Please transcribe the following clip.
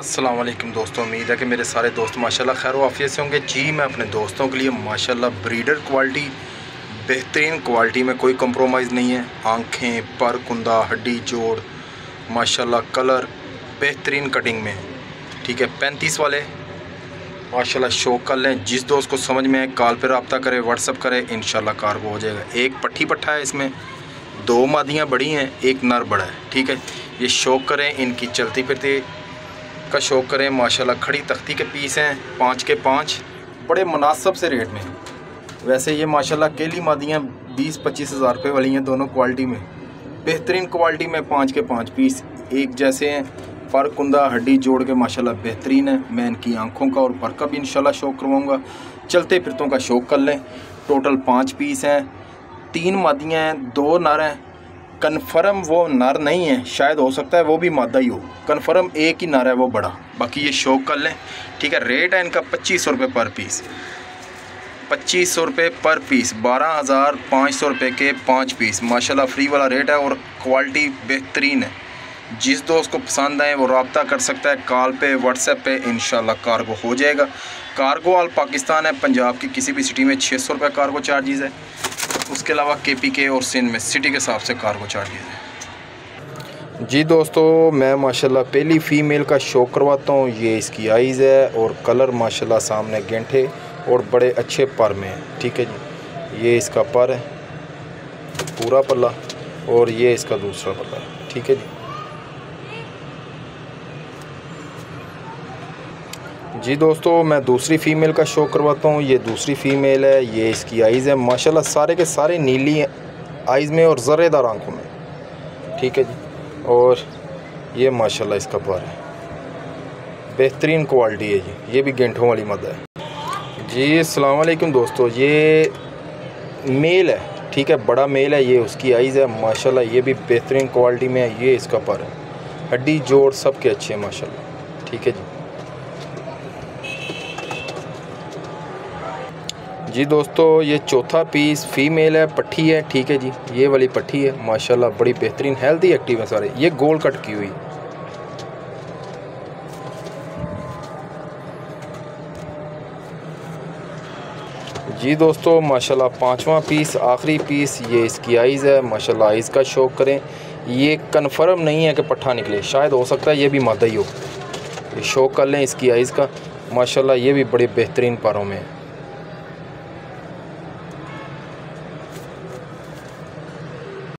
अस्सलामुअलैकुम दोस्तों, उम्मीद है कि मेरे सारे दोस्त माशाल्लाह खैर आफियत से होंगे। जी मैं अपने दोस्तों के लिए माशाल्लाह ब्रीडर क्वालिटी बेहतरीन क्वालिटी में कोई कंप्रोमाइज़ नहीं है। आँखें, पर, कुंदा, हड्डी, जोड़ माशाल्लाह, कलर बेहतरीन कटिंग में है। ठीक है, 35 वाले माशाल्लाह शो कर लें। जिस दोस्त को समझ में आए कॉल पर रब्ता करे, व्हाट्सअप करे, इंशाल्लाह कार्गो हो जाएगा। एक पट्ठी पट्ठा है, इसमें दो मादियाँ बड़ी हैं, एक नर बड़ा है। ठीक है, ये शौक करें, इनकी चलती फिरती का शौक़ करें। माशाल्लाह खड़ी तख्ती के पीस हैं, 5 के 5 बड़े मुनासब से रेट में। वैसे ये माशाल्लाह केली मादियाँ 20-25 हज़ार रुपये वाली हैं, दोनों क्वालिटी में बेहतरीन क्वालिटी में। 5 के 5 पीस एक जैसे हैं। पर, कुंदा, हड्डी, जोड़ के माशाल्लाह बेहतरीन है। मैं इनकी आँखों का और पर का भी इंशाल्लाह शौक़ करवाऊँगा। चलते फिरतों का शौक़ कर लें। टोटल 5 पीस हैं, 3 मादियाँ हैं, 2 नर हैं। कन्फर्म वो नर नहीं है, शायद हो सकता है वो भी मादा ही हो। कन्फर्म एक ही नर है, वो बड़ा। बाकी ये शौक कर लें। ठीक है, रेट है इनका 2500 रुपये पर पीस, 2500 रुपये पर पीस, 12,500 रुपये के 5 पीस। माशाल्लाह फ्री वाला रेट है और क्वालिटी बेहतरीन है। जिस दोस्त को पसंद आए वो रब्ता कर सकता है, कॉल पे, व्हाट्सएप पे, इंशाल्लाह कार्गो हो जाएगा। कार्गो ऑल पाकिस्तान है, पंजाब की किसी भी सिटी में 600 रुपये कार्गो चार्जेस है। उसके अलावा KPK और सिंध में सिटी के हिसाब से कार्गो चार्जेस है। जी दोस्तों, मैं माशाल्लाह पहली फ़ीमेल का शो करवाता हूँ। ये इसकी आइज़ है और कलर माशाल्लाह सामने गेंठे और बड़े अच्छे पर में है। ठीक है जी, ये इसका पर है, पूरा पल्ला, और ये इसका दूसरा पल्ला है। ठीक है जी। जी दोस्तों, मैं दूसरी फ़ीमेल का शो करवाता हूँ। ये दूसरी फ़ीमेल है, ये इसकी आइज़ है माशाल्लाह सारे के सारे नीली आइज़ में और ज़र्रेदार आंखों में। ठीक है जी, और ये माशाल्लाह इसका पर है, बेहतरीन क्वालिटी है जी। ये भी गेंठों वाली मादा है जी। अस्सलामुअलैकुम दोस्तों, ये मेल है। ठीक है, बड़ा मेल है। ये उसकी आइज़ है माशाल्लाह, ये भी बेहतरीन क्वालिटी में है। ये इसका पर है, हड्डी, जोड़ सब के अच्छे हैं माशाल्लाह। ठीक है जी। जी दोस्तों, ये चौथा पीस फीमेल है, पट्टी है। ठीक है जी, ये वाली पट्टी है माशाल्लाह, बड़ी बेहतरीन हेल्दी एक्टिव है सारे। ये गोल कट की हुई। जी दोस्तों, माशाल्लाह पांचवा पीस, आखिरी पीस, ये इसकी आइज़ है माशाल्लाह। आइज़ का शौक करें। ये कन्फर्म नहीं है कि पट्ठा निकले, शायद हो सकता है ये भी मादा ही हो। ये शौक कर लें इसकी आइज़ का माशाल्लाह। ये भी बड़े बेहतरीन पारों में है।